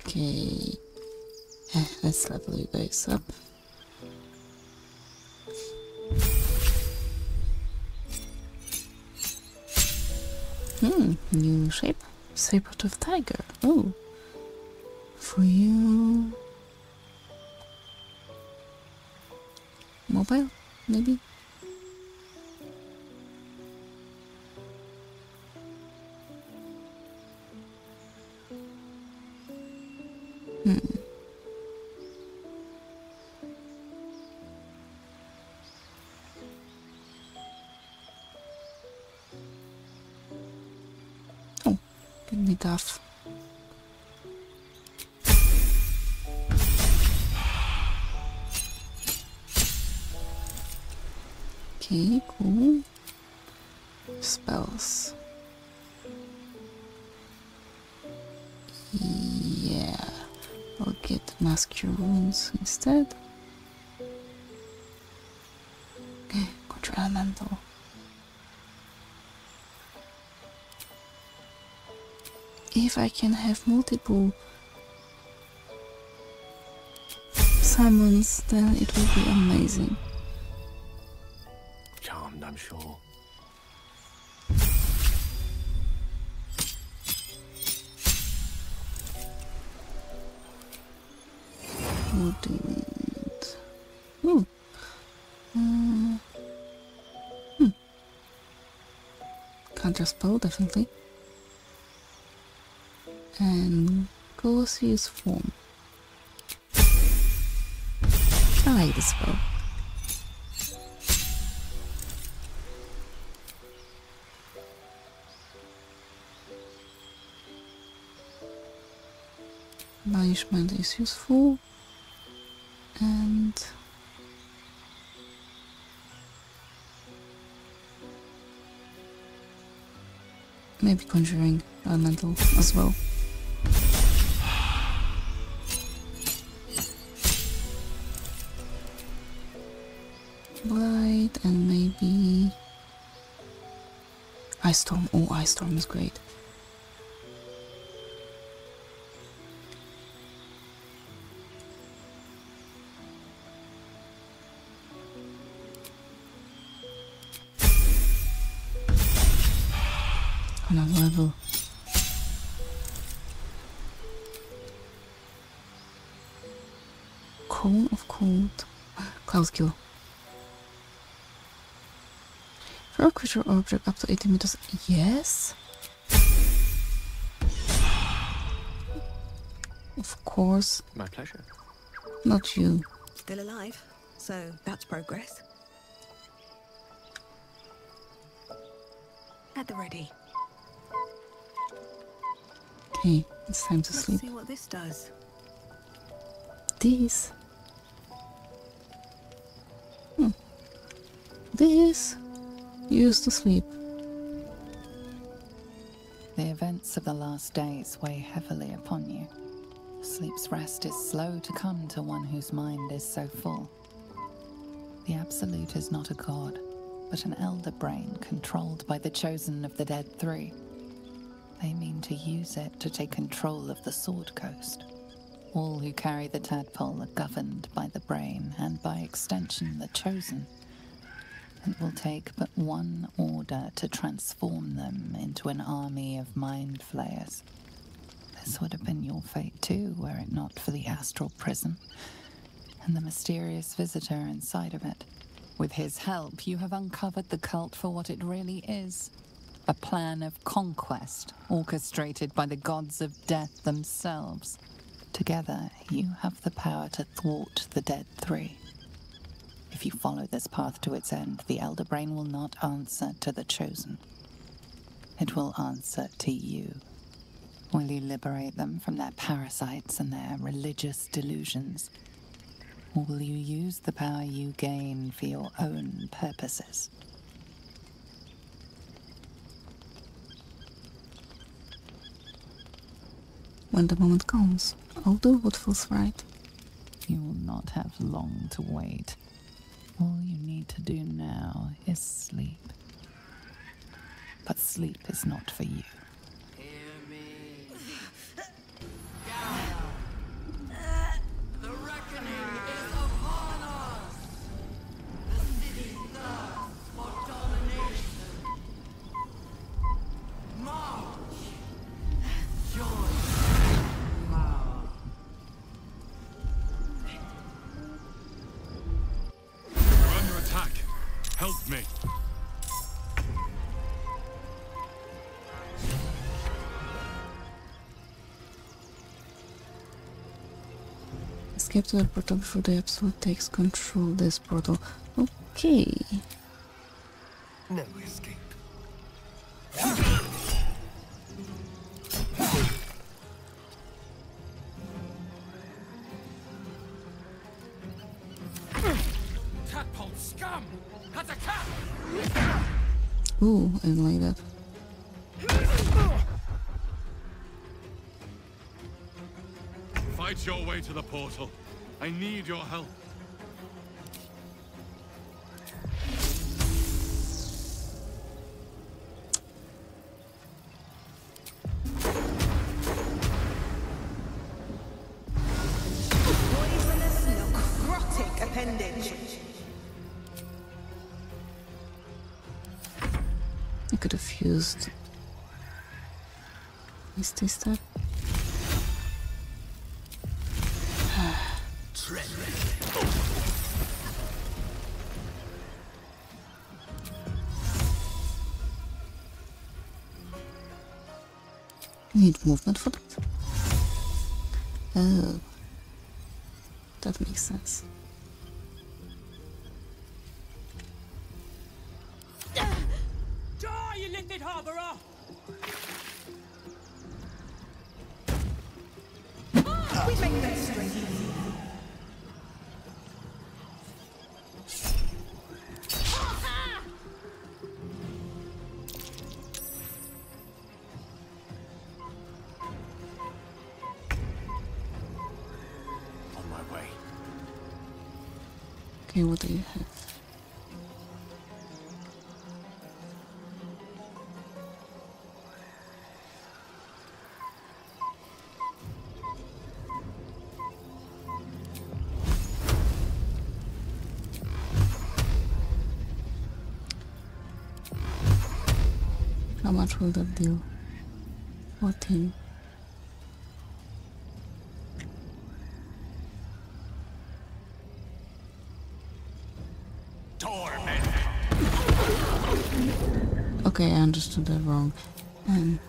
Okay, let's level you guys up. Hmm, new shape. Sabret of Tiger. Oh. For you. Mobile, maybe? Hmm. Oh, give me that. Okay, cool. Spells. Yeah. I'll get Mask Your Wounds instead. Okay, Control Elemental. If I can have multiple summons, then it will be amazing. Charmed, I'm sure. forty minutes. Ooh. Uh, hmm. Counter spell, definitely. And Colosseus form. I like this spell. Banishment is useful, and maybe conjuring elemental as well. Blight and maybe Ice Storm. Oh, Ice Storm is great. Another level. Cone of Cold. Cloud Kill. For a creature or object up to eighty meters. Yes. Of course. My pleasure. Not you. Still alive, so that's progress. At the ready. Okay, it's time to Let's sleep. See what this does. This. Hmm. This used to sleep. The events of the last days weigh heavily upon you. Sleep's rest is slow to come to one whose mind is so full. The Absolute is not a god, but an elder brain controlled by the Chosen of the Dead Three. They mean to use it to take control of the Sword Coast. All who carry the tadpole are governed by the brain, and by extension the Chosen. It will take but one order to transform them into an army of mind flayers. This would have been your fate too, were it not for the astral prism, and the mysterious visitor inside of it. With his help, you have uncovered the cult for what it really is. A plan of conquest, orchestrated by the gods of death themselves. Together, you have the power to thwart the Dead Three. If you follow this path to its end, the Elder Brain will not answer to the Chosen. It will answer to you. Will you liberate them from their parasites and their religious delusions? Or will you use the power you gain for your own purposes? When the moment comes, I'll do what feels right. You will not have long to wait. All you need to do now is sleep. But sleep is not for you. Hear me. The reckoning is upon us. The city thirsts for domination. March. Join. Help me. Escape to the portal before the Absolute takes control of this portal. Okay. No escape. Tadpole scum! Ooh, I didn't like that. Fight your way to the portal. I need your help. Poisonous necrotic appendage. I could have used this step. need movement for that. Oh, that makes sense. Die, you lifted harborer! Ah, we make that straight. Okay, what do you have? How much will that deal? fourteen. Torment. Okay, I understood that wrong. Um,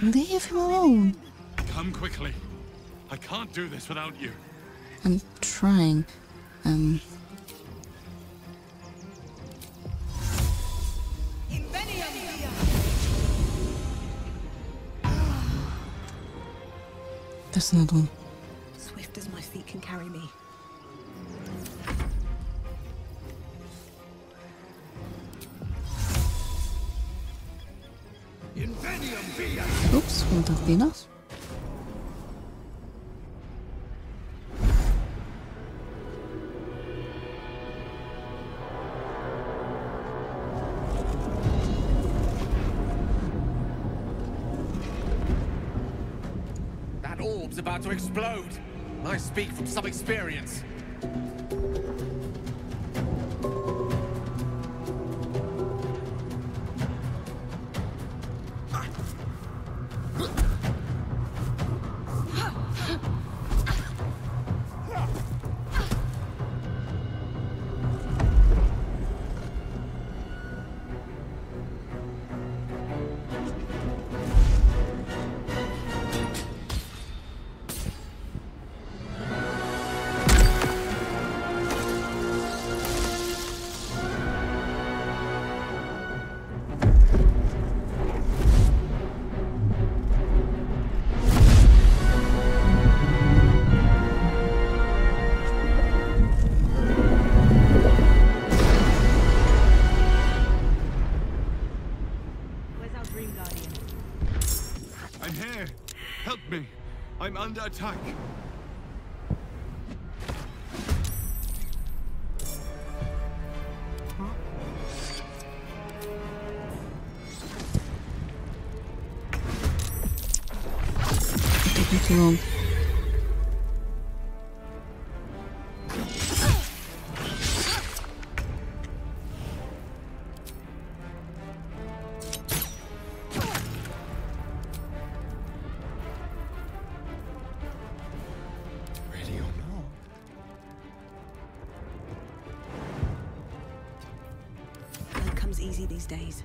Leave him alone. Come quickly. I can't do this without you. I'm trying. Um. That's another one. Swift as my feet can carry me. Oops, won't that be enough? That orb's about to explode. I speak from some experience. I'm under attack. Huh? Wrong. Easy these days.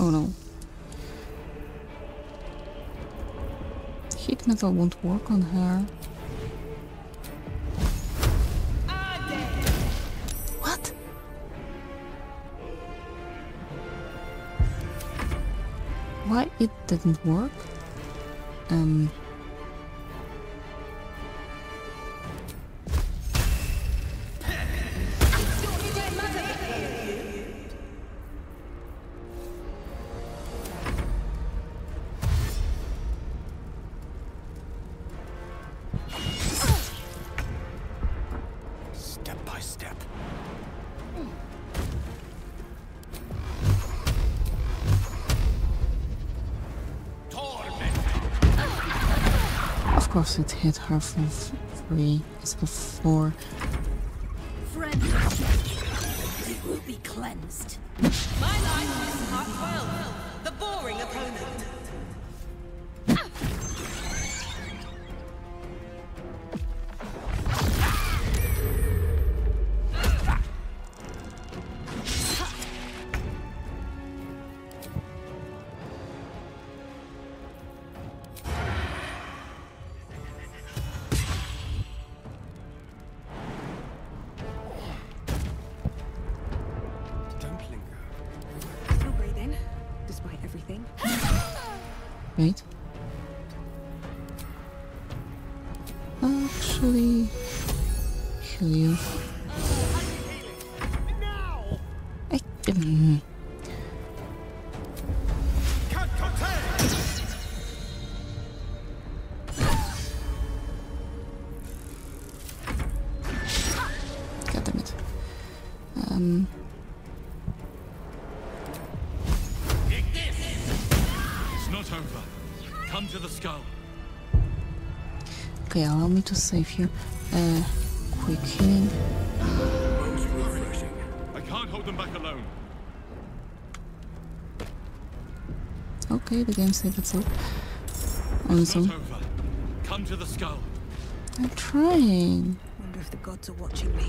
Oh no. Heat metal won't work on her. What? Why it didn't work? Um course it hit her for free. It's for four. Friend, it will be cleansed. My life is part twelve. The boring opponent. Actually, kill you. I didn't. God damn it. Um. It's not over. Come to the skull. Okay, allow me to save you. Uh, quick healing. I can't hold them back alone. Okay, the game saved itself. On its own. Come to the skull. I'm trying. Wonder if the gods are watching me.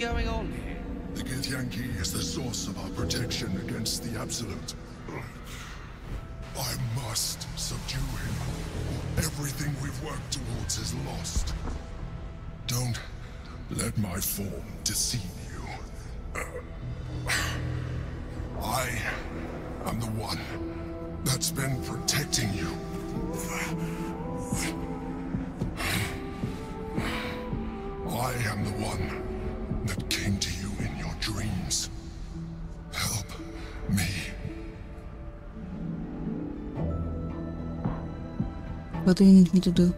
Going on here? The Githyanki is the source of our protection against the Absolute. I must subdue him, or everything we've worked towards is lost. Don't let my form deceive you. I am the one that's been protecting you. I am the one that came to you in your dreams. Help me. What do you need me to do?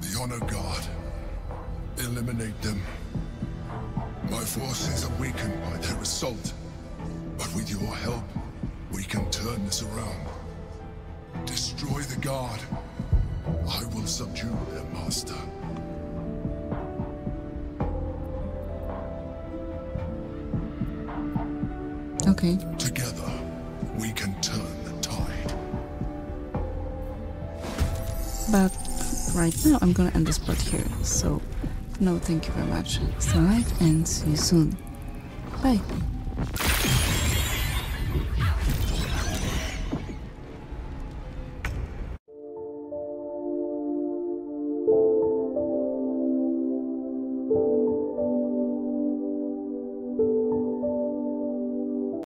The Honor Guard. Eliminate them. My forces are weakened by their assault, but with your help, we can turn this around. Destroy the Guard. I will subdue their master. Okay. Together, we can turn the tide. But right now, I'm gonna end this part here. So, no, thank you very much. Stay like, and see you soon. Bye.